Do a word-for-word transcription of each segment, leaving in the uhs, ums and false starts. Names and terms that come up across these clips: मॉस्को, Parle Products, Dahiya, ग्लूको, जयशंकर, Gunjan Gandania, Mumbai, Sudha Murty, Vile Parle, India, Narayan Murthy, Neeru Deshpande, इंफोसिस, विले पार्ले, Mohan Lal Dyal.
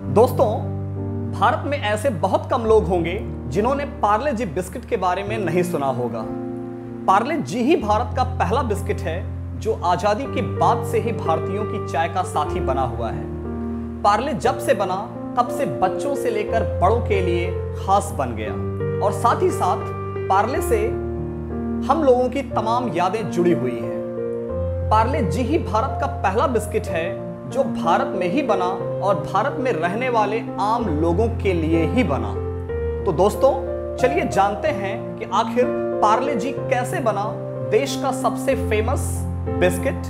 दोस्तों, भारत में ऐसे बहुत कम लोग होंगे जिन्होंने पार्ले जी बिस्किट के बारे में नहीं सुना होगा। पार्ले जी ही भारत का पहला बिस्किट है जो आजादी के बाद से ही भारतीयों की चाय का साथी बना हुआ है। पार्ले जब से बना तब से बच्चों से लेकर बड़ों के लिए खास बन गया और साथ ही साथ पार्ले से हम लोगों की तमाम यादें जुड़ी हुई है। पार्ले जी ही भारत का पहला बिस्किट है जो भारत में ही बना और भारत में रहने वाले आम लोगों के लिए ही बना। तो दोस्तों, चलिए जानते हैं कि आखिर पार्ले जी कैसे बना, देश का सबसे फेमस बिस्किट।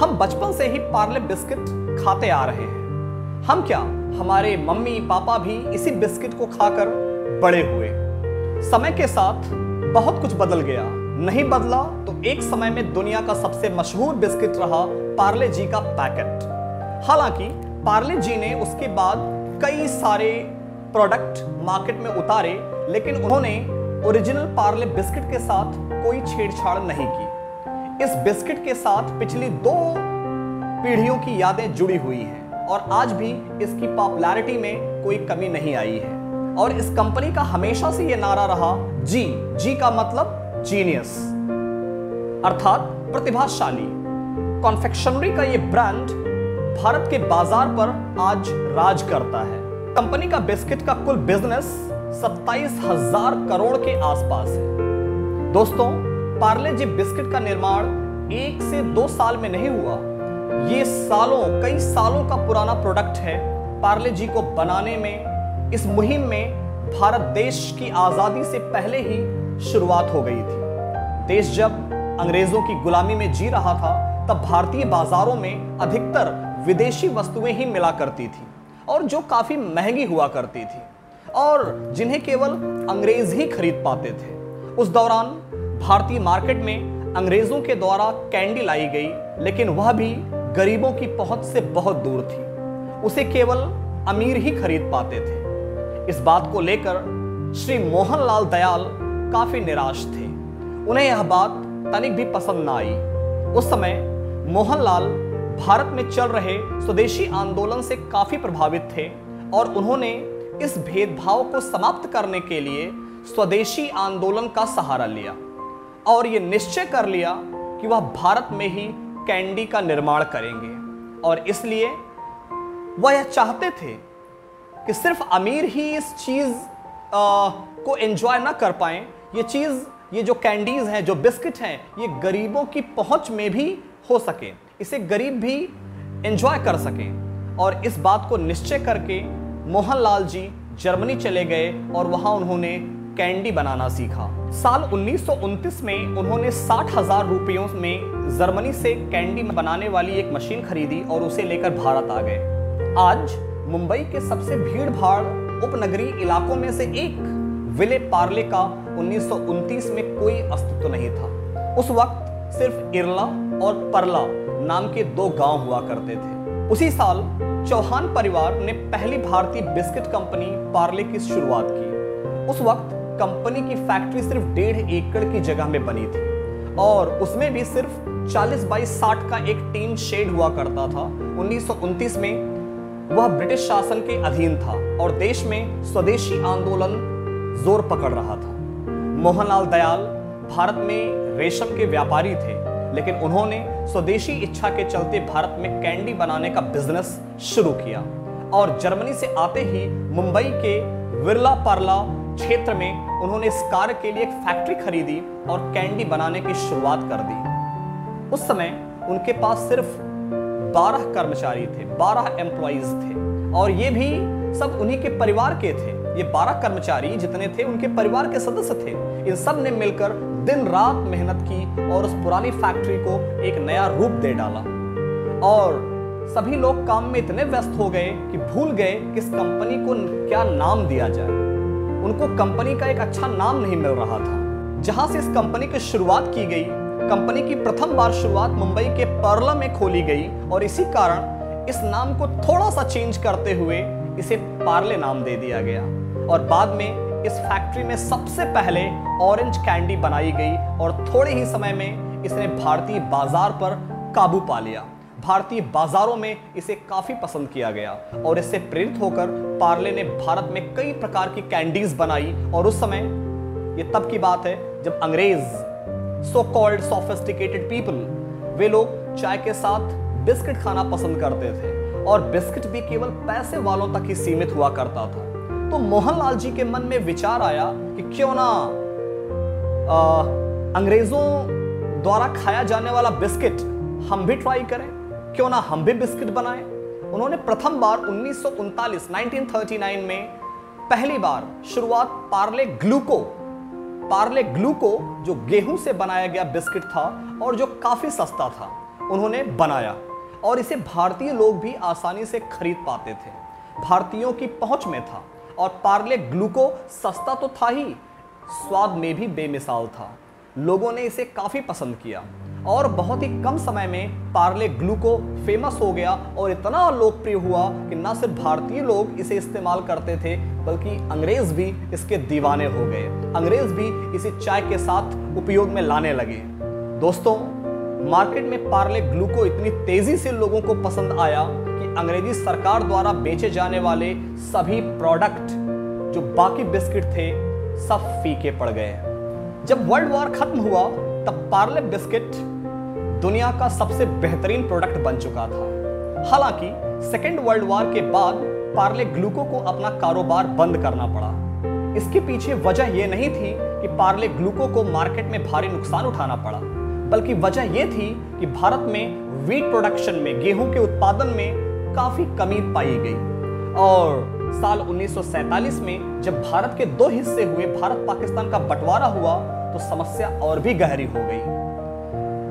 हम बचपन से ही पार्ले बिस्किट खाते आ रहे हैं। हम क्या, हमारे मम्मी पापा भी इसी बिस्किट को खाकर बड़े हुए। समय के साथ बहुत कुछ बदल गया, नहीं बदला तो एक समय में दुनिया का सबसे मशहूर बिस्किट रहा पार्ले जी का पैकेट। हालांकि पार्ले जी ने उसके बाद कई सारे प्रोडक्ट मार्केट में उतारे, लेकिन उन्होंने ओरिजिनल पार्ले बिस्किट के साथ कोई छेड़छाड़ नहीं की। इस बिस्किट के साथ पिछली दो पीढ़ियों की यादें जुड़ी हुई हैं और आज भी इसकी पॉपुलैरिटी में कोई कमी नहीं आई है। और इस कंपनी का हमेशा से यह नारा रहा, जी जी का मतलब जीनियस अर्थात प्रतिभाशाली। कॉन्फेक्शनरी का यह ब्रांड भारत के बाजार पर आज राज करता है। कंपनी का बिस्किट का कुल बिजनेस सत्ताईस हजार करोड़ के आसपास है। दोस्तों, पार्ले जी बिस्किट का निर्माण एक से दो साल में नहीं हुआ। ये सालों कई सालों का पुराना प्रोडक्ट है। पार्ले जी को बनाने में, इस मुहिम में भारत देश की आजादी से पहले ही शुरुआत हो गई थी। देश जब अंग्रेजों की गुलामी में जी रहा था तब भारतीय बाजारों में अधिकतर विदेशी वस्तुएं ही मिला करती थी और जो काफी महंगी हुआ करती थी और जिन्हें केवल अंग्रेज ही खरीद पाते थे। उस दौरान भारतीय मार्केट में अंग्रेजों के द्वारा कैंडी लाई गई, लेकिन वह भी गरीबों की पहुंच से बहुत दूर थी। उसे केवल अमीर ही खरीद पाते थे। इस बात को लेकर श्री मोहन लाल दयाल काफी निराश थे। उन्हें यह बात तनिक भी पसंद ना आई। उस समय मोहन लाल भारत में चल रहे स्वदेशी आंदोलन से काफी प्रभावित थे और उन्होंने इस भेदभाव को समाप्त करने के लिए स्वदेशी आंदोलन का सहारा लिया और ये निश्चय कर लिया कि वह भारत में ही कैंडी का निर्माण करेंगे। और इसलिए वह यह चाहते थे कि सिर्फ अमीर ही इस चीज़ को एंजॉय ना कर पाएं। ये चीज़, ये जो कैंडीज हैं, जो बिस्किट हैं, ये गरीबों की पहुंच में भी हो सके, इसे गरीब भी एंजॉय कर सकें। और इस बात को निश्चय करके मोहन लाल जी जर्मनी चले गए और वहां उन्होंने कैंडी बनाना सीखा। साल उन्नीस सौ उनतीस में उन्होंने साठ हजार रुपयों में जर्मनी से कैंडी बनाने वाली एक मशीन खरीदी और उसे लेकर भारत आ गए। आज मुंबई के सबसे भीड़ भाड़ उपनगरीय इलाकों में से एक विले पार्ले का उन्नीस सौ उनतीस में कोई अस्तित्व नहीं था। उस वक्त सिर्फ इरला और परला नाम के दो गांव हुआ करते थे। उसी साल चौहान परिवार ने पहली भारतीय बिस्किट कंपनी पार्ले की शुरुआत की। उस वक्त कंपनी की फैक्ट्री सिर्फ डेढ़ एकड़ की जगह में बनी थी और उसमें भी सिर्फ चालीस बाई साठ का एक टीन शेड हुआ करता था। उन्नीस सौ उनतीस में वह ब्रिटिश शासन के अधीन था और देश में स्वदेशी आंदोलन जोर पकड़ रहा था। मोहनलाल दयाल भारत में रेशम के व्यापारी थे, लेकिन उन्होंने स्वदेशी इच्छा के चलते भारत में कैंडी बनाने का बिजनेस शुरू किया और जर्मनी से आते ही मुंबई के विरला पार्ला क्षेत्र में उन्होंने इस कार्य के लिए एक फैक्ट्री खरीदी और कैंडी बनाने की शुरुआत कर दी। उस समय उनके पास सिर्फ बारह कर्मचारी थे, बारह एम्प्लॉइज थे और ये भी सब उन्हीं के परिवार के थे। ये बारह कर्मचारी जितने थे उनके परिवार के सदस्य थे। इन सब ने मिलकर दिन रात मेहनत की और उस पुरानी फैक्ट्री को एक नया रूप दे डाला और सभी लोग काम में इतने व्यस्त हो गए कि भूल गए कि इस कंपनी को क्या नाम दिया जाए। उनको कंपनी का एक अच्छा नाम नहीं मिल रहा था। जहां से इस कंपनी की शुरुआत की गई, कंपनी की प्रथम बार शुरुआत मुंबई के पर्ला में खोली गई और इसी कारण इस नाम को थोड़ा सा चेंज करते हुए इसे पार्ले नाम दे दिया गया। और बाद में इस फैक्ट्री में सबसे पहले ऑरेंज कैंडी बनाई गई और थोड़े ही समय में इसने भारतीय बाजार पर काबू पा लिया। भारतीय बाजारों में इसे काफी पसंद किया गया और इससे प्रेरित होकर पार्ले ने भारत में कई प्रकार की कैंडीज बनाई। और उस समय, ये तब की बात है जब अंग्रेज सो कॉल्ड सोफिस्टिकेटेड पीपल, वे लोग चाय के साथ बिस्किट खाना पसंद करते थे और बिस्किट भी केवल पैसे वालों तक ही सीमित हुआ करता था। तो मोहनलाल जी के मन में विचार आया कि क्यों ना आ, अंग्रेजों द्वारा खाया जाने वाला बिस्किट हम भी ट्राई करें, क्यों ना हम भी बिस्किट बनाएं। उन्होंने प्रथम बार उन्नीस सौ उनतालीस में पहली बार शुरुआत पार्ले ग्लूको पार्ले ग्लूको जो गेहूं से बनाया गया बिस्किट था और जो काफी सस्ता था, उन्होंने बनाया और इसे भारतीय लोग भी आसानी से खरीद पाते थे। भारतीयों की पहुंच में था और पार्ले ग्लूको सस्ता तो था ही, स्वाद में भी बेमिसाल था। लोगों ने इसे काफ़ी पसंद किया और बहुत ही कम समय में पार्ले ग्लूको फेमस हो गया और इतना लोकप्रिय हुआ कि ना सिर्फ भारतीय लोग इसे इस्तेमाल करते थे बल्कि अंग्रेज़ भी इसके दीवाने हो गए। अंग्रेज़ भी इसे चाय के साथ उपयोग में लाने लगे। दोस्तों, मार्केट में पार्ले ग्लूको इतनी तेजी से लोगों को पसंद आया कि अंग्रेजी सरकार द्वारा बेचे जाने वाले सभी प्रोडक्ट जो बाकी बिस्किट थे सब फीके पड़ गए। जब वर्ल्ड वॉर खत्म हुआ तब पार्ले बिस्किट दुनिया का सबसे बेहतरीन प्रोडक्ट बन चुका था। हालांकि सेकेंड वर्ल्ड वॉर के बाद पार्ले ग्लूको को अपना कारोबार बंद करना पड़ा। इसके पीछे वजह यह नहीं थी कि पार्ले ग्लूको को मार्केट में भारी नुकसान उठाना पड़ा, बल्कि वजह यह थी कि भारत में वीट प्रोडक्शन में, गेहूं के उत्पादन में काफी कमी पाई गई। और साल उन्नीस सौ सैंतालीस में जब भारत के दो हिस्से हुए, भारत पाकिस्तान का बंटवारा हुआ, तो समस्या और भी गहरी हो गई।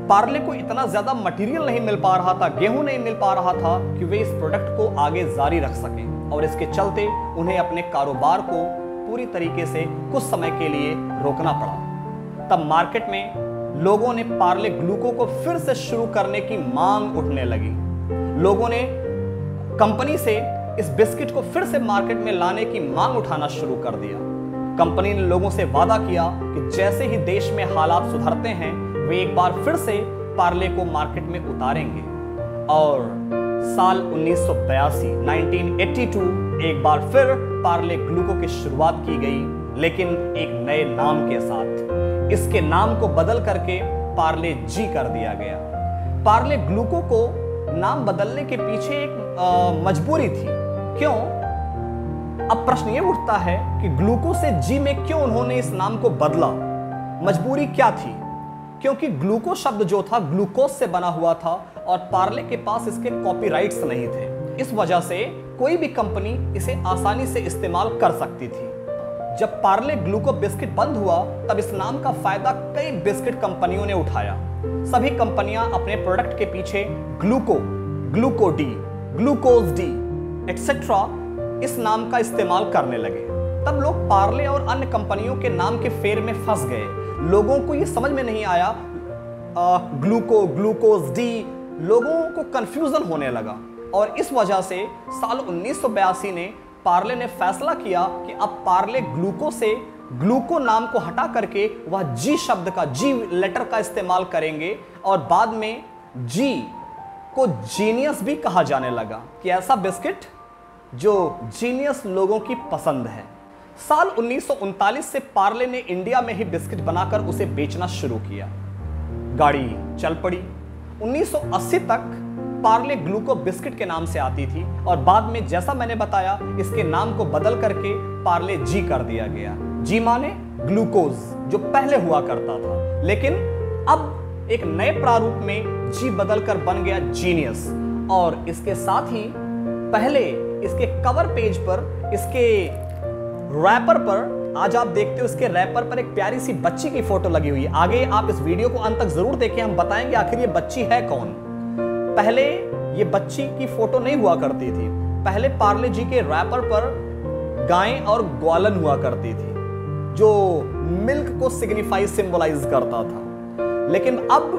पार्ले को इतना ज्यादा मटेरियल नहीं मिल पा रहा था, गेहूं नहीं मिल पा रहा था कि वे इस प्रोडक्ट को आगे जारी रख सके और इसके चलते उन्हें अपने कारोबार को पूरी तरीके से कुछ समय के लिए रोकना पड़ा। तब मार्केट में लोगों ने पार्ले ग्लूको को फिर से शुरू करने की मांग उठने लगी। लोगों ने कंपनी से इस बिस्किट को फिर से मार्केट में लाने की मांग उठाना शुरू कर दिया। कंपनी ने लोगों से वादा किया कि जैसे ही देश में हालात सुधरते हैं, वे एक बार फिर से पार्ले को मार्केट में उतारेंगे। और साल उन्नीस सौ बयासी एक बार फिर पार्ले ग्लूको की शुरुआत की गई, लेकिन एक नए नाम के साथ। इसके नाम को बदल करके पार्ले जी कर दिया गया। पार्ले ग्लूको को नाम बदलने के पीछे एक आ, मजबूरी थी। क्यों? अब प्रश्न ये उठता है कि ग्लूको से जी में क्यों उन्होंने इस नाम को बदला? मजबूरी क्या थी? क्योंकि ग्लूको शब्द जो था ग्लूकोज से बना हुआ था और पार्ले के पास इसके कॉपीराइट्स नहीं थे। इस वजह से कोई भी कंपनी इसे आसानी से इस्तेमाल कर सकती थी। जब पार्ले ग्लूको बिस्किट बंद हुआ तब इस नाम का फायदा कई बिस्किट कंपनियों ने उठाया। सभी कंपनियां अपने प्रोडक्ट के पीछे ग्लूको, ग्लूको D, glucose D, etcetera इस नाम का इस्तेमाल करने लगे। तब लोग पार्ले और अन्य कंपनियों के नाम के फेर में फंस गए। लोगों को ये समझ में नहीं आया, आ, ग्लूको, ग्लूकोज डी, लोगों को कंफ्यूजन होने लगा। और इस वजह से साल उन्नीस सौ बयासी ने पार्ले ने फैसला किया कि अब पार्ले ग्लूको से ग्लूको नाम को हटा करके वह जी शब्द का, जी लेटर का इस्तेमाल करेंगे। और बाद में जी को जीनियस भी कहा जाने लगा कि ऐसा बिस्किट जो जीनियस लोगों की पसंद है। साल उन्नीस सौ उनतालीस से पार्ले ने इंडिया में ही बिस्किट बनाकर उसे बेचना शुरू किया। गाड़ी चल पड़ी। उन्नीस सौ अस्सी तक पार्ले ग्लूको बिस्किट के नाम से आती थी और बाद में, जैसा मैंने बताया, इसके नाम को बदल करके पार्ले जी कर दिया गया। जी माने ग्लूकोज जो पहले हुआ करता था, लेकिन अब एक नए प्रारूप में जी बदलकर बन गया जीनियस। और इसके साथ ही पहले इसके कवर पेज पर, इसके रैपर पर, आज आप देखते हो इसके रैपर पर एक प्यारी सी बच्ची की फोटो लगी हुई है। आगे आप इस वीडियो को अंत तक जरूर देखें, हम बताएंगे आखिर ये बच्ची है कौन। पहले ये बच्ची की फोटो नहीं हुआ करती थी। पहले पार्ले जी के रैपर पर गायें और ग्वालन हुआ करती थी जो मिल्क को सिग्निफाई सिंबलाइज करता था। लेकिन अब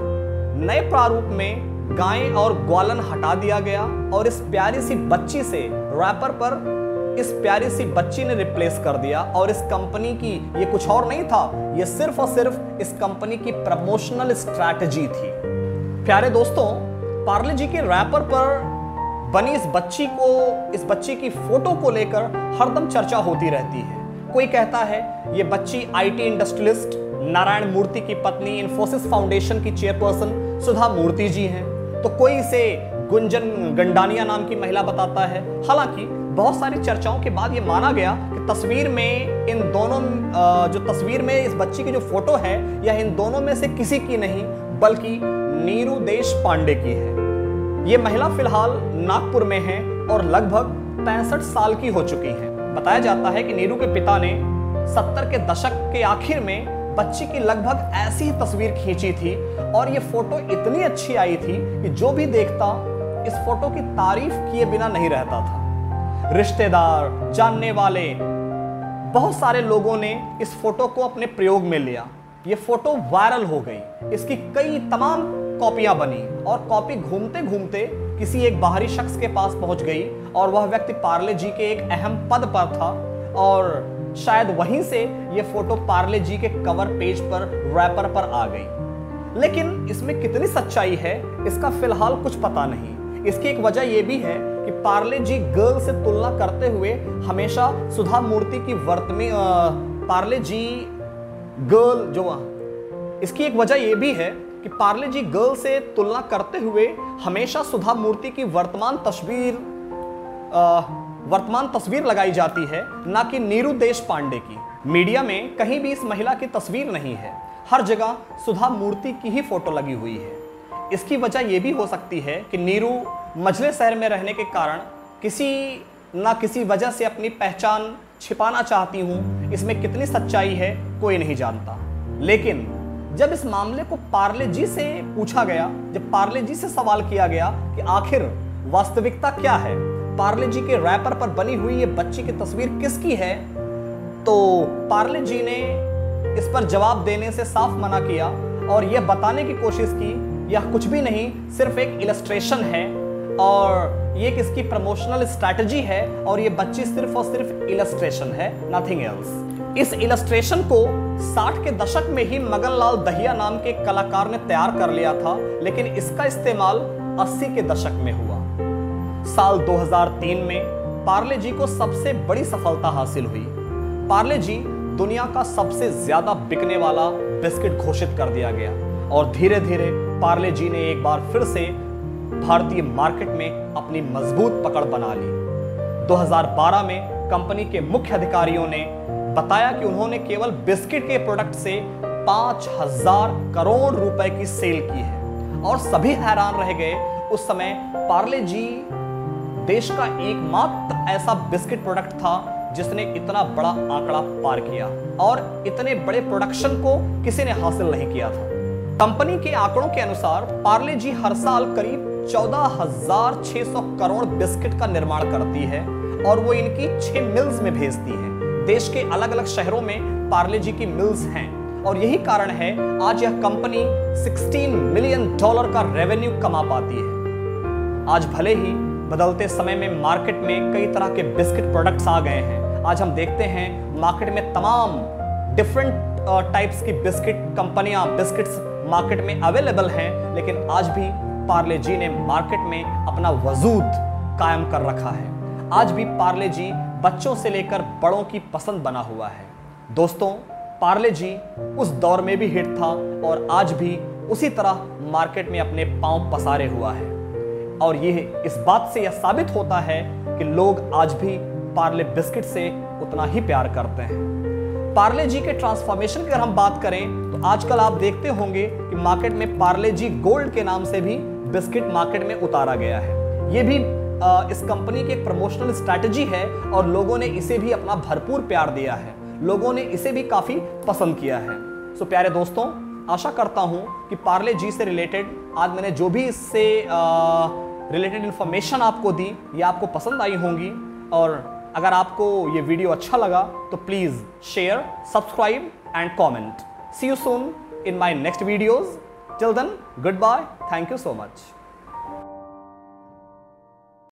नए प्रारूप में गायें और ग्वालन हटा दिया गया और इस प्यारी सी बच्ची से, रैपर पर इस प्यारी सी बच्ची ने रिप्लेस कर दिया। और इस कंपनी की, ये कुछ और नहीं था, ये सिर्फ और सिर्फ इस कंपनी की प्रमोशनल स्ट्रैटेजी थी। प्यारे दोस्तों, पार्ले जी के रैपर पर बनी इस बच्ची को इस बच्ची की फोटो को लेकर हरदम चर्चा होती रहती है। कोई कहता है ये बच्ची आईटी इंडस्ट्रियलिस्ट नारायण मूर्ति की पत्नी इंफोसिस फाउंडेशन की चेयरपर्सन सुधा मूर्ति जी हैं, तो कोई इसे गुंजन गंडानिया नाम की महिला बताता है। हालांकि बहुत सारी चर्चाओं के बाद ये माना गया कि तस्वीर में इन दोनों जो तस्वीर में इस बच्ची की जो फोटो है या इन दोनों में से किसी की नहीं बल्कि नीरू देशपांडे की है। ये महिला फिलहाल नागपुर में है और लगभग पैंसठ साल की हो चुकी हैं। बताया जाता है कि नीरू के पिता ने सत्तर के दशक के आखिर में बच्ची की लगभग ऐसी ही तस्वीर खींची थी और ये फोटो इतनी अच्छी आई थी कि जो भी देखता इस फोटो की तारीफ किए बिना नहीं रहता था। रिश्तेदार, जानने वाले, बहुत सारे लोगों ने इस फोटो को अपने प्रयोग में लिया। ये फोटो वायरल हो गई, इसकी कई तमाम कॉपियां बनी और कॉपी घूमते घूमते किसी एक बाहरी शख्स के पास पहुंच गई और वह व्यक्ति पार्ले जी के एक अहम पद पर था और शायद वहीं से ये फोटो पार्ले जी के कवर पेज पर रैपर पर आ गई। लेकिन इसमें कितनी सच्चाई है इसका फिलहाल कुछ पता नहीं। इसकी एक वजह यह भी है कि पार्ले जी गर्ल से तुलना करते हुए हमेशा सुधा मूर्ति की वर्त में पार्ले जी गर्ल जो इसकी एक वजह यह भी है कि पार्ले जी गर्ल से तुलना करते हुए हमेशा सुधा मूर्ति की वर्तमान तस्वीर आ, वर्तमान तस्वीर लगाई जाती है, ना कि नीरू देशपांडे की। मीडिया में कहीं भी इस महिला की तस्वीर नहीं है, हर जगह सुधा मूर्ति की ही फोटो लगी हुई है। इसकी वजह यह भी हो सकती है कि नीरू मजले शहर में रहने के कारण किसी ना किसी वजह से अपनी पहचान छिपाना चाहती हूँ। इसमें कितनी सच्चाई है कोई नहीं जानता। लेकिन जब इस मामले को पार्ले जी से पूछा गया, जब पार्ले जी से सवाल किया गया कि आखिर वास्तविकता क्या है, पार्ले जी के रैपर पर बनी हुई ये बच्ची की तस्वीर किसकी है, तो पार्ले जी ने इस पर जवाब देने से साफ मना किया और यह बताने की कोशिश की यह कुछ भी नहीं सिर्फ एक इलस्ट्रेशन है और ये किसकी प्रमोशनल स्ट्रैटेजी है और ये बच्ची सिर्फ और सिर्फ इलस्ट्रेशन है, नथिंग एल्स। इस इलस्ट्रेशन को साठ के दशक में ही मगन लाल दहिया नाम के कलाकार ने तैयार कर लिया था, लेकिन इसका इस्तेमाल अस्सी के दशक में हुआ। साल दो हज़ार तीन में पार्ले जी को सबसे बड़ी सफलता हासिल हुई। पार्ले जी दुनिया का सबसे ज्यादा बिकने वाला बिस्किट घोषित कर दिया गया और धीरे धीरे पार्ले जी ने एक बार फिर से भारतीय मार्केट में अपनी मजबूत पकड़ बना ली। दो हज़ार बारह में कंपनी के मुख्य अधिकारियों ने बताया कि उन्होंने केवल बिस्किट के प्रोडक्ट से पांच हजार करोड़ रुपए की सेल की है और सभी हैरान रह गए। उस समय पार्ले जी देश का एकमात्र ऐसा बिस्किट प्रोडक्ट था जिसने इतना बड़ा आंकड़ा पार किया और इतने बड़े प्रोडक्शन को किसी ने हासिल नहीं किया था। कंपनी के आंकड़ों के अनुसार पार्ले जी हर साल करीब चौदह हज़ार छह सौ करोड़ बिस्किट का निर्माण करती है और वो इनकी छह मिल्स में भेजती है। देश के अलग अलग शहरों में पार्ले जी की मिल्स हैं और यही कारण है आज यह कंपनी सोलह मिलियन डॉलर का रेवेन्यू कमा पाती है। आज भले ही बदलते समय में मार्केट में कई तरह के बिस्किट प्रोडक्ट्स आ गए हैं। आज हम देखते हैं मार्केट में तमाम डिफरेंट टाइप्स की बिस्किट कंपनियां, बिस्किट्स मार्केट में अवेलेबल हैं, लेकिन आज भी पार्ले जी ने मार्केट में अपना वजूद कायम कर रखा है। आज भी पार्ले जी बच्चों से लेकर बड़ों की पसंद बना हुआ है। दोस्तों, पार्ले जी उस दौर में भी हिट था और आज भी उसी तरह मार्केट में अपने पाँव पसारे हुआ है और यह इस बात से यह साबित होता है कि लोग आज भी पार्ले बिस्किट से उतना ही प्यार करते हैं। पार्ले जी के ट्रांसफॉर्मेशन की अगर हम बात करें तो आजकल आप देखते होंगे कि मार्केट में पार्ले जी गोल्ड के नाम से भी बिस्किट मार्केट में उतारा गया है। ये भी आ, इस कंपनी की एक प्रमोशनल स्ट्रैटेजी है और लोगों ने इसे भी अपना भरपूर प्यार दिया है, लोगों ने इसे भी काफ़ी पसंद किया है। सो प्यारे दोस्तों, आशा करता हूँ कि पार्ले जी से रिलेटेड आज मैंने जो भी इससे रिलेटेड इन्फॉर्मेशन आपको दी ये आपको पसंद आई होंगी और अगर आपको ये वीडियो अच्छा लगा तो please share, subscribe and comment. See you soon in my next videos. Till then, good bye, thank you so much.